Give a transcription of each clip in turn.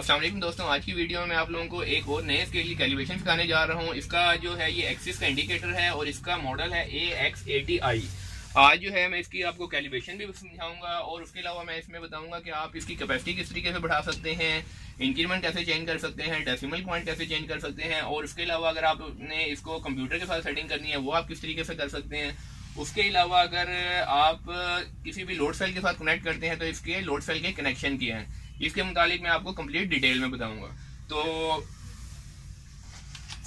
अस्सलाम वालेकुम दोस्तों, आज की वीडियो में आप लोगों को एक और नए स्केल की कैलिब्रेशन सिखाने जा रहा हूं। इसका जो है ये एक्सिस का इंडिकेटर है और इसका मॉडल है AX 80i। आज जो है मैं इसकी आपको कैलिब्रेशन भी समझाऊंगा और उसके अलावा मैं इसमें बताऊंगा कि आप इसकी कैपेसिटी किस तरीके से बढ़ा सकते हैं, इंक्रीमेंट कैसे चेंज कर सकते हैं, डेसिमल पॉइंट कैसे चेंज कर सकते हैं और उसके अलावा अगर आपने इसको कंप्यूटर के साथ सेटिंग करनी है वो आप किस तरीके से कर सकते हैं। उसके अलावा अगर आप किसी भी लोड सेल के साथ कनेक्ट करते हैं तो इसके लोड सेल के कनेक्शन किए हैं, इसके मुतालिक मैं आपको कंप्लीट डिटेल में बताऊंगा। तो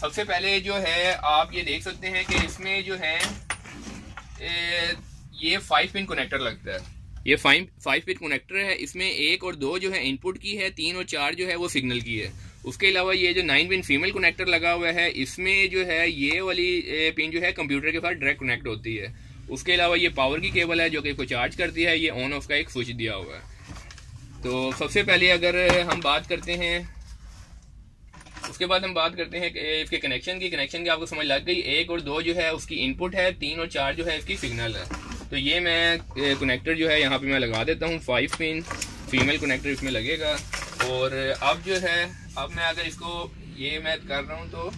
सबसे पहले जो है आप ये देख सकते हैं कि इसमें जो है ये 5 पिन कनेक्टर लगता है, ये 5 पिन कनेक्टर है। इसमें 1 और 2 जो है इनपुट की है, 3 और 4 जो है वो सिग्नल की है। उसके अलावा ये जो 9 पिन फीमेल कनेक्टर लगा हुआ है, इसमें जो है ये वाली पिन जो है कंप्यूटर के साथ डायरेक्ट कनेक्ट होती है। उसके अलावा ये पावर की केबल है जो कि इसको चार्ज करती है, ये ऑन ऑफ का एक स्विच दिया हुआ है। तो सबसे पहले अगर हम बात करते हैं, उसके बाद हम बात करते हैं इसके कनेक्शन की आपको समझ लग गई। 1 और 2 जो है उसकी इनपुट है, 3 और 4 जो है इसकी सिग्नल है। तो ये मैं कनेक्टर जो है यहाँ पे मैं लगा देता हूँ, 5 पिन फीमेल कनेक्टर इसमें लगेगा। और अब जो है अब मैं अगर इसको ये मैं कर रहा हूँ तो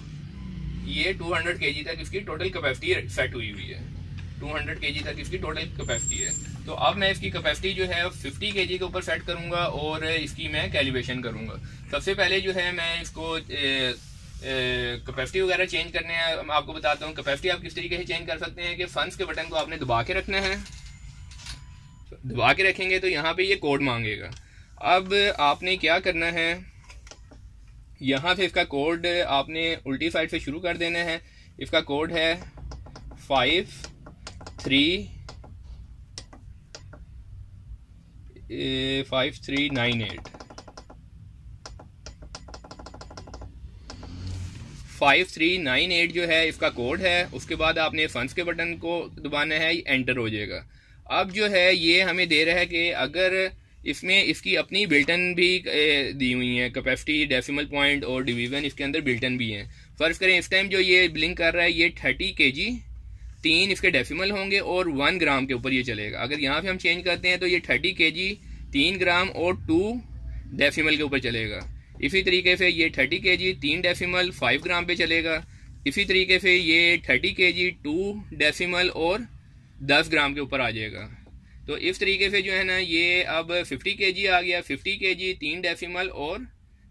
ये 200 kg तक इसकी टोटल कैपेसिटी सेट हुई हुई है, 200 kg तक इसकी टोटल कैपेसिटी है। तो अब मैं इसकी कैपेसिटी जो है 50 kg के ऊपर सेट करूँगा और इसकी मैं कैलिब्रेशन करूँगा। सबसे पहले जो है मैं इसको कैपेसिटी वगैरह चेंज करने हैं, मैं आपको बताता हूँ कैपेसिटी आप किस तरीके से चेंज कर सकते हैं। कि फंस के बटन को आपने दबा के रखना है, दबा के रखेंगे तो यहाँ पे ये कोड मांगेगा। अब आपने क्या करना है, यहाँ से इसका कोड आपने उल्टी साइड से शुरू कर देना है। इसका कोड है 539398 5398 जो है इसका कोड है। उसके बाद आपने फंस के बटन को दबाना है, एंटर हो जाएगा। अब जो है ये हमें दे रहा है कि अगर इसमें इसकी अपनी बिल्टन भी दी हुई है कैपेसिटी, डेसिमल पॉइंट और डिवीजन इसके अंदर बिल्टन भी हैं। फर्ज करें इस टाइम जो ये ब्लिंक कर रहा है ये 30 kg, 3 इसके डेसिमल होंगे और 1 ग्राम के ऊपर ये चलेगा। अगर यहाँ पे हम चेंज करते हैं तो ये 30 kg, 3 ग्राम और 2 डेसिमल के ऊपर चलेगा। इसी तरीके से ये 30 kg, 3 डेसिमल, 5 ग्राम पे चलेगा। इसी तरीके से ये 30 kg, 2 डेसिमल और 10 ग्राम के ऊपर आ जाएगा। तो इस तरीके से जो है ना ये अब 50 kg आ गया, 50 kg, 3 डेसिमल और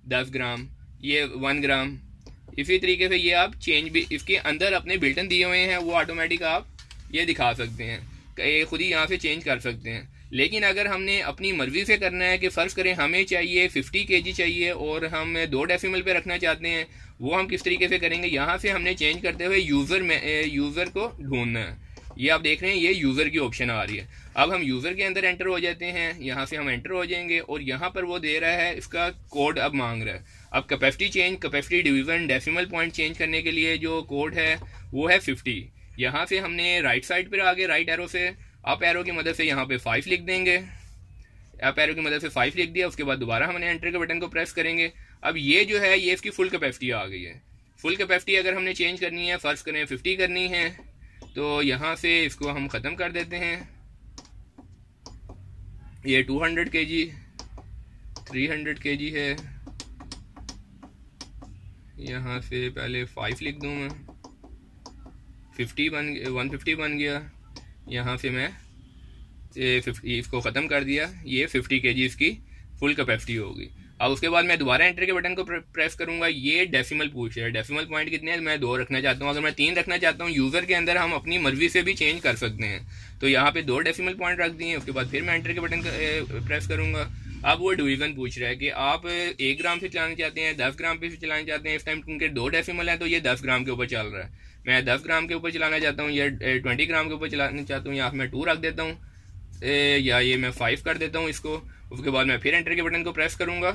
10 ग्राम, ये 1 ग्राम। इसी तरीके से ये आप चेंज भी इसके अंदर अपने बिल्टन दिए हुए हैं वो ऑटोमेटिक आप ये दिखा सकते हैं, खुद ही यहाँ से चेंज कर सकते हैं। लेकिन अगर हमने अपनी मर्जी से करना है कि फर्ज करें हमें चाहिए 50 kg चाहिए और हम 2 डेसिमल पे रखना चाहते हैं, वो हम किस तरीके से करेंगे, यहाँ से हमने चेंज करते हुए यूज़र को ढूंढना है। ये आप देख रहे हैं ये यूज़र की ऑप्शन आ रही है। अब हम यूज़र के अंदर एंटर हो जाते हैं, यहाँ से हम एंटर हो जाएंगे और यहाँ पर वो दे रहा है इसका कोड अब मांग रहा है। अब capacity change, capacity division, decimal point change करने के लिए जो कोड है वो है 50। यहाँ से हमने राइट साइड पर आगे राइट एरो से अप एरो की मदद से यहाँ पे 5 लिख देंगे, अप एरो की मदद से 5 लिख दिया। उसके बाद दोबारा हमने एंटर के बटन को प्रेस करेंगे। अब ये जो है ये इसकी फुल कैपेसिटी आ गई है। फुल कैपेसिटी अगर हमने चेंज करनी है, फर्ज करें 50 करनी है, तो यहाँ से इसको हम ख़त्म कर देते हैं। ये 200 kg, 300 kg है। यहाँ से पहले 5 लिख दूँ मैं, 150 बन गया। यहाँ से मैं इसको ख़त्म कर दिया, ये 50 kg इसकी फुल कैपेसिटी होगी। अब उसके बाद मैं दोबारा एंटर के बटन को प्रेस करूँगा। ये डेसिमल पूछ रहा है, डेसिमल पॉइंट कितने हैं, मैं 2 रखना चाहता हूँ, अगर मैं 3 रखना चाहता हूँ यूज़र के अंदर हम अपनी मर्जी से भी चेंज कर सकते हैं। तो यहाँ पे 2 डेसिमल पॉइंट रख दिए। उसके बाद फिर मैं एंटर के बटन प्रेस करूँगा। अब वो डिवीज़न पूछ रहा है कि आप 1 ग्राम से चलाना चाहते हैं, 10 ग्राम पे चलाना चाहते हैं। इस टाइम उनके 2 डेसिमल हैं तो ये 10 ग्राम के ऊपर चल रहा है। मैं 10 ग्राम के ऊपर चलाना चाहता हूँ या 20 ग्राम के ऊपर चलाना चाहता हूँ, यहाँ मैं 2 रख देता हूँ या ये मैं 5 कर देता हूँ इसको। उसके बाद मैं फिर एंटर के बटन को प्रेस करूँगा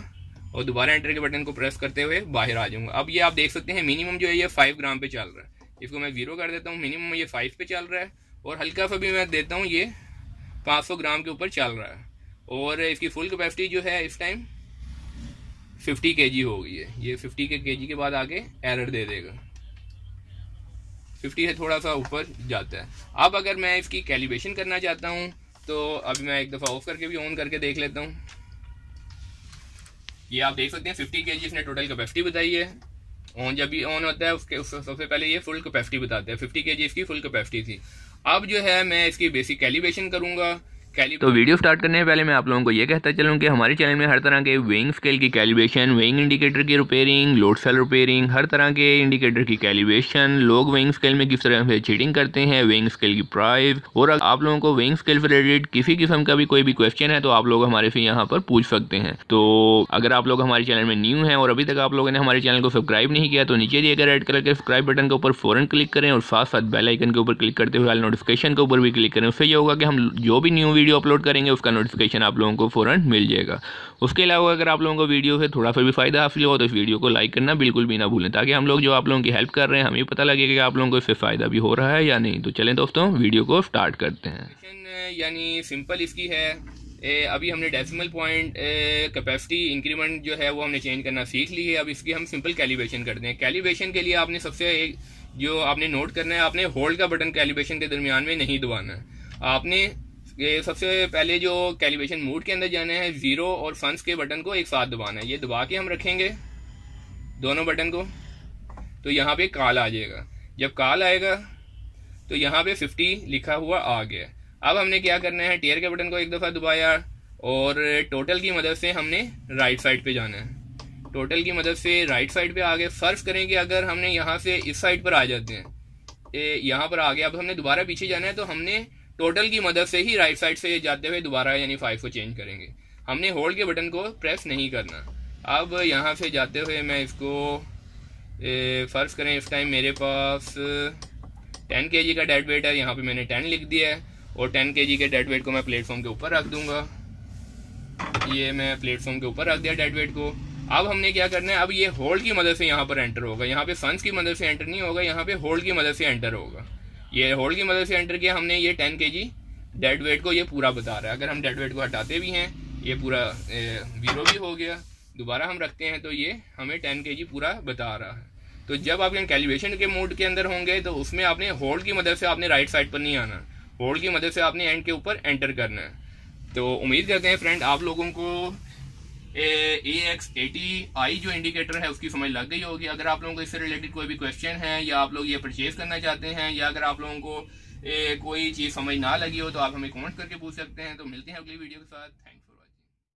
और दोबारा एंटर के बटन को प्रेस करते हुए बाहर आ जाऊँगा। अब ये आप देख सकते हैं मिनिमम जो है ये 5 ग्राम पे चल रहा है, इसको मैं 0 कर देता हूँ। मिनिमम ये 5 पे चल रहा है और हल्का सा भी मैं देता हूँ, ये 500 ग्राम के ऊपर चल रहा है। और इसकी फुल कैपेसिटी जो है इस टाइम 50 kg हो गई है। ये 50 kg के बाद आगे एरर दे देगा, 50 से थोड़ा सा ऊपर जाता है। अब अगर मैं इसकी कैलिब्रेशन करना चाहता हूँ तो अभी मैं एक दफ़ा ऑफ करके भी ऑन करके देख लेता हूँ। ये आप देख सकते हैं 50 kg इसने टोटल कैपेसिटी बताई है। ऑन जब भी ऑन होता है उसके सबसे पहले ये फुल कैपेसिटी बताते हैं। 50 kg इसकी फुल कैपेसिटी थी। अब जो है मैं इसकी बेसिक कैलिब्रेशन करूँगा। तो वीडियो स्टार्ट करने से पहले मैं आप लोगों को ये कहता चलूँ कि हमारे चैनल में हर तरह के वेइंग स्केल की कैलिब्रेशन, वेइंग इंडिकेटर की रिपेयरिंग, लोड सेल रिपेयरिंग, हर तरह के इंडिकेटर की कैलिब्रेशन, लोग वेइंग स्केल में किस तरह से चीटिंग करते हैं, वेइंग स्केल की प्राइस, और अगर आप लोगों को वेइंग स्केल से रिलेटेड किसी किस्म का भी कोई भी क्वेश्चन है तो आप लोग हमारे से यहाँ पर पूछ सकते हैं। तो अगर आप लोग हमारे चैनल में न्यू हैं और अभी तक आप लोगों ने हमारे चैनल को सब्सक्राइब नहीं किया तो नीचे दिए गए रेड कलर के सब्सक्राइब बटन के ऊपर फौरन क्लिक करें और साथ साथ बेल आइकन के ऊपर क्लिक करते हुए नोटिफिकेशन के ऊपर भी क्लिक करें। उससे ये होगा कि हम जो भी न्यू वीडियो अपलोड करेंगे उसका नोटिफिकेशन आप लोगों को फौरन मिल जाएगा। उसके अलावा अगर आप लोगों को वीडियो से थोड़ा सा भी फायदा हासिल हो तो इस वीडियो को लाइक करना बिल्कुल भी ना भूलें, ताकि हम लोग जो आप लोगों की हेल्प कर रहे हैं हमें पता लगेगा कि आप लोगों को इससे फायदा भी हो रहा है या नहीं। तो चलें दोस्तों वीडियो को स्टार्ट करते हैं। यानी सिंपल इसकी है, अभी हमने डेसिमल पॉइंट कैपेसिटी इंक्रीमेंट जो है वो हमने चेंज करना सीख ली है। अब इसकी हम सिंपल कैलिब्रेशन करते हैं। कैलिब्रेशन के लिए आपने सबसे एक जो आपने नोट करना है, आपने होल्ड का बटन कैलिब्रेशन के दरमियान में नहीं दबाना है। आपने ये सबसे पहले जो कैलिब्रेशन मोड के अंदर जाना है, जीरो और फंस के बटन को एक साथ दबाना है। ये दबा के हम रखेंगे दोनों बटन को तो यहाँ पे कॉल आ जाएगा। जब कॉल आएगा तो यहाँ पे 50 लिखा हुआ आ गया। अब हमने क्या करना है, टीयर के बटन को एक दफ़ा दबाया और टोटल की मदद से हमने राइट साइड पे जाना है। टोटल की मदद से राइट साइड पे आगे सर्च करेंगे। अगर हमने यहाँ से इस साइड पर आ जाते हैं, यहाँ पर आ गया। अब हमने दोबारा पीछे जाना है तो हमने टोटल की मदद से ही राइट साइड से जाते हुए दोबारा यानी 5 को चेंज करेंगे। हमने होल्ड के बटन को प्रेस नहीं करना। अब यहाँ से जाते हुए मैं इसको फर्ज करें इस टाइम मेरे पास 10 kg का डेड वेट है। यहाँ पे मैंने 10 लिख दिया है और 10 kg के डेड वेट को मैं प्लेटफॉर्म के ऊपर रख दूंगा। ये मैं प्लेटफॉर्म के ऊपर रख दिया डेड वेट को। अब हमने क्या करना है, अब ये होल्ड की मदद से यहाँ पर एंटर होगा। यहाँ पे फंस की मदद से एंटर नहीं होगा, यहाँ पे होल्ड की मदद से एंटर होगा। ये होल्ड की मदद से एंटर किया हमने। ये 10 kg डेड वेट को ये पूरा बता रहा है। अगर हम डेड वेट को हटाते भी हैं ये पूरा जीरो भी हो गया। दोबारा हम रखते हैं तो ये हमें 10 kg पूरा बता रहा है। तो जब आप कैलिब्रेशन के मोड के अंदर होंगे तो उसमें आपने होल्ड की मदद से आपने राइट साइड पर नहीं आना, होल्ड की मदद से आपने एंड के ऊपर एंटर करना है। तो उम्मीद करते हैं फ्रेंड आप लोगों को AX 80i जो इंडिकेटर है उसकी समझ लग गई होगी। अगर आप लोगों को इससे रिलेटेड कोई भी क्वेश्चन है या आप लोग ये परचेज करना चाहते हैं या अगर आप लोगों को कोई चीज़ समझ ना लगी हो तो आप हमें कमेंट करके पूछ सकते हैं। तो मिलते हैं अगली वीडियो के साथ। थैंक्स।